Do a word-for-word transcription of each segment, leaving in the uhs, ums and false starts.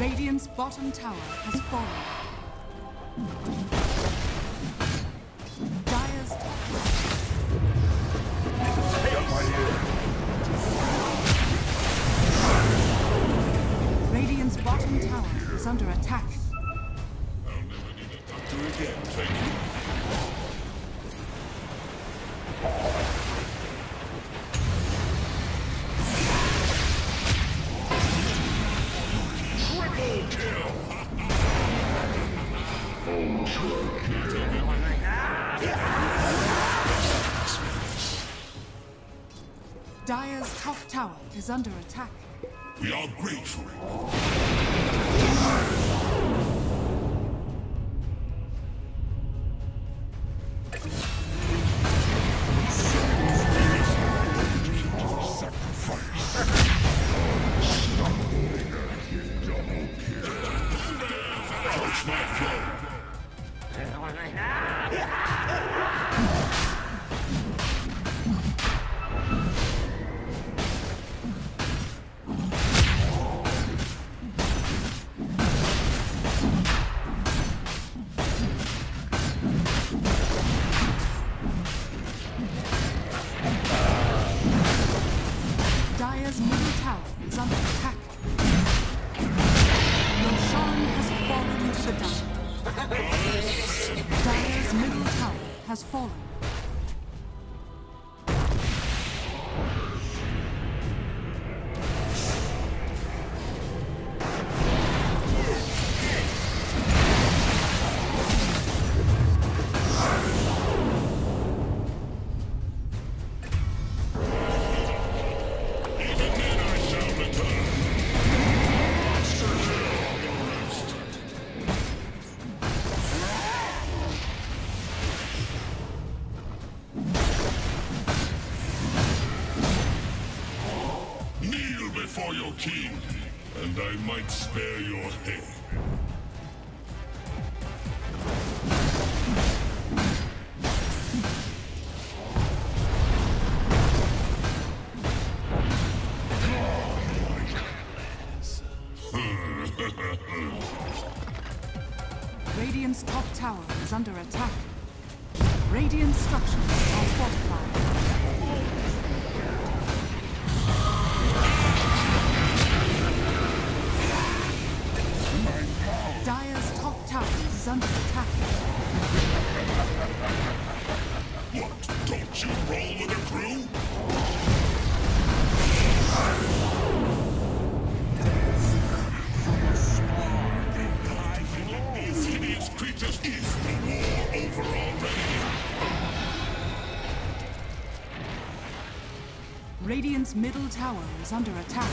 Radiant's bottom tower has fallen. Bottom tower is under attack. I'll never need a doctor again, thank you. Triple kill! Dire's top tower is under attack. We are grateful. King, and I might spare your head. Radiant's top tower is under attack. Radiant structures are fortified. Dire's top tower is under attack. What? Don't you roll with the crew? These hideous creatures is the war over already. Radiant's middle tower is under attack.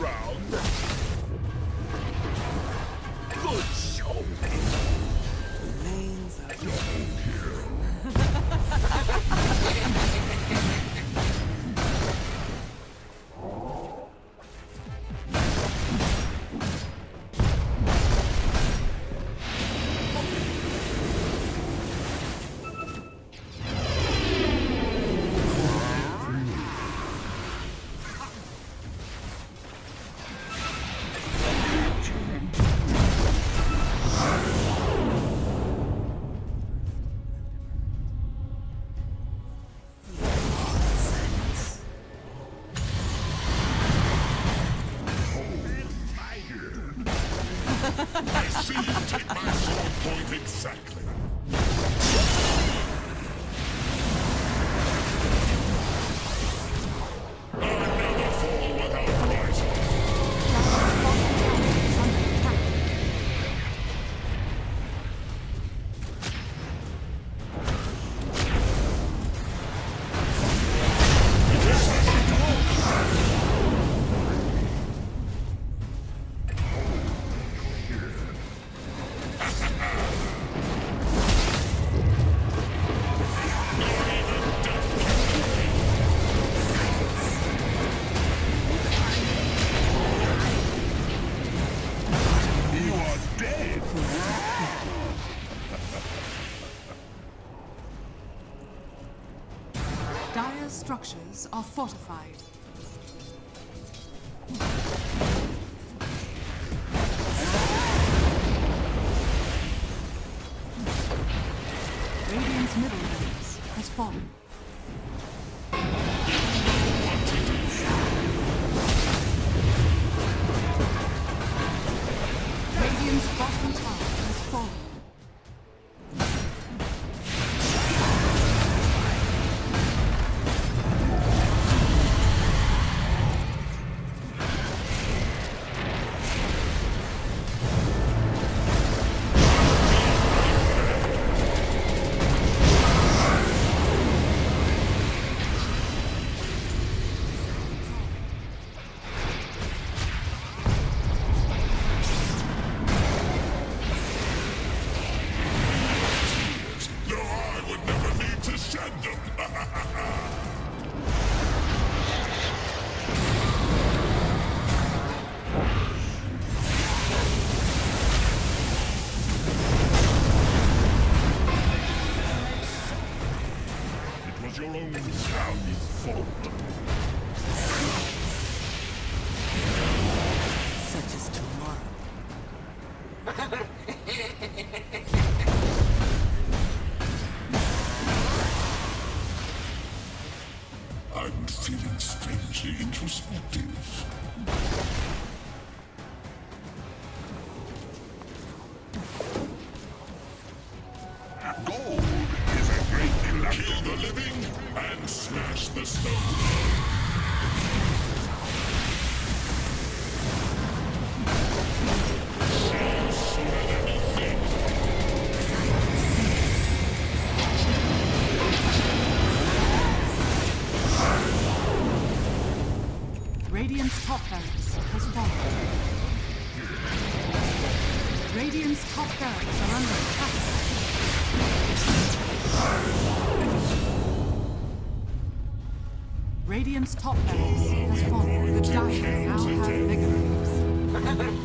Round. structures are fortified. Radiant's middle base has fallen. I'm feeling strangely introspective. Gold is a great collector. Kill the living and smash the stone. Radiant's top barracks has fallen. Radiant's top barracks are under attack. Radiant's top barracks has fallen. The Dire now have megawaves.